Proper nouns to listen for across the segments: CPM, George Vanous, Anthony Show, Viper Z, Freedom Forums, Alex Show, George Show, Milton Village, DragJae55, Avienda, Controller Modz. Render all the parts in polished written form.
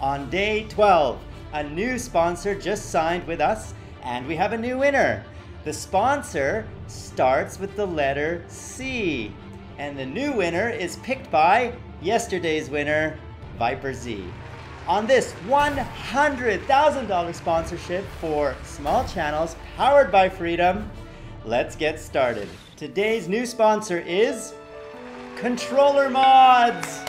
On day 12, a new sponsor just signed with us and we have a new winner. The sponsor starts with the letter C. And the new winner is picked by yesterday's winner, Viper Z. On this $100,000 sponsorship for small channels powered by Freedom, let's get started. Today's new sponsor is Controller Modz.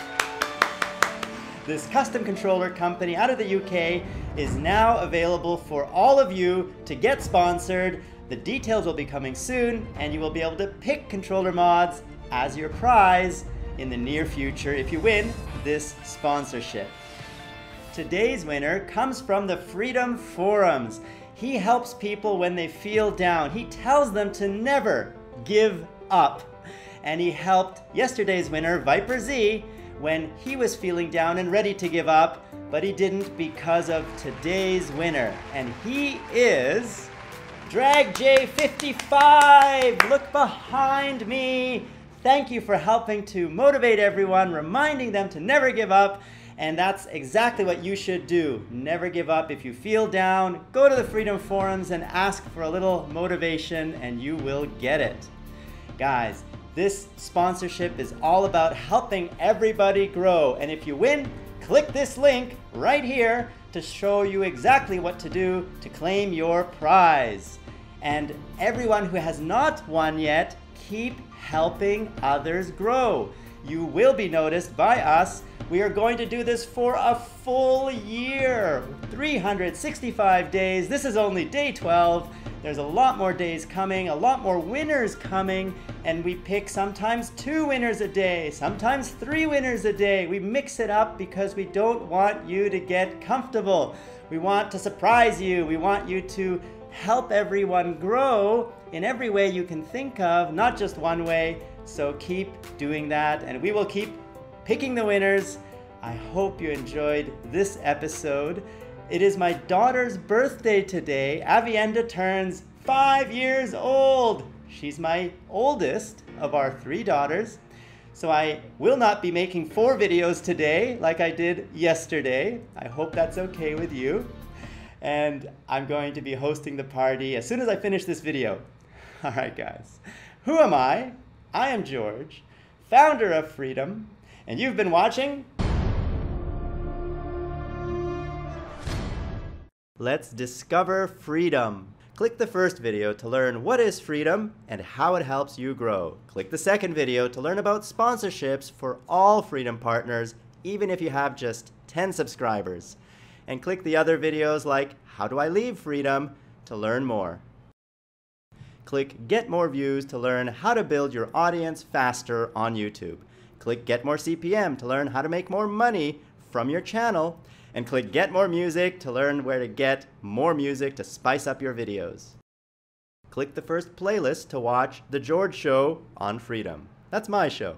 This custom controller company out of the UK is now available for all of you to get sponsored. The details will be coming soon and you will be able to pick Controller Modz as your prize in the near future if you win this sponsorship. Today's winner comes from the Freedom Forums. He helps people when they feel down. He tells them to never give up. And he helped yesterday's winner, Viper Z, when he was feeling down and ready to give up, but he didn't because of today's winner. And he is DragJae55. Look behind me. Thank you for helping to motivate everyone, reminding them to never give up. And that's exactly what you should do. Never give up. If you feel down, go to the Freedom Forums and ask for a little motivation and you will get it. Guys, this sponsorship is all about helping everybody grow. And if you win, click this link right here to show you exactly what to do to claim your prize. And everyone who has not won yet, keep helping others grow. You will be noticed by us. We are going to do this for a full year, 365 days. This is only day 12. There's a lot more days coming, a lot more winners coming, and we pick sometimes 2 winners a day, sometimes 3 winners a day. We mix it up because we don't want you to get comfortable. We want to surprise you. We want you to help everyone grow in every way you can think of, not just one way. So keep doing that, and we will keep picking the winners. I hope you enjoyed this episode. It is my daughter's birthday today. Avienda turns 5 years old. She's my oldest of our 3 daughters. So I will not be making 4 videos today like I did yesterday. I hope that's okay with you. And I'm going to be hosting the party as soon as I finish this video. All right, guys. Who am I? I am George, founder of Freedom. And you've been watching. Let's discover Freedom. Click the first video to learn what is Freedom and how it helps you grow. Click the second video to learn about sponsorships for all Freedom partners, even if you have just 10 subscribers. And click the other videos like How Do I Leave Freedom to learn more. Click Get More Views to learn how to build your audience faster on YouTube. Click Get More CPM to learn how to make more money from your channel, and click Get More Music to learn where to get more music to spice up your videos. Click the first playlist to watch The George Show on Freedom. That's my show.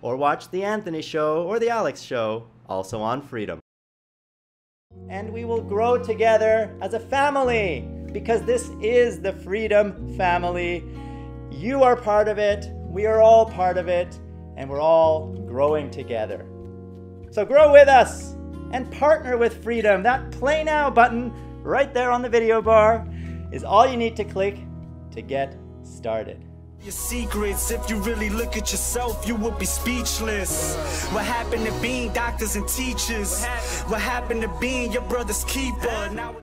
Or watch The Anthony Show or The Alex Show, also on Freedom. And we will grow together as a family, because this is the Freedom family. You are part of it. We are all part of it. And we're all growing together. So grow with us and partner with Freedom. That Play Now button right there on the video bar is all you need to click to get started. Your secrets, if you really look at yourself, you would be speechless. What happened to being doctors and teachers? What happened to being your brother's keeper? Now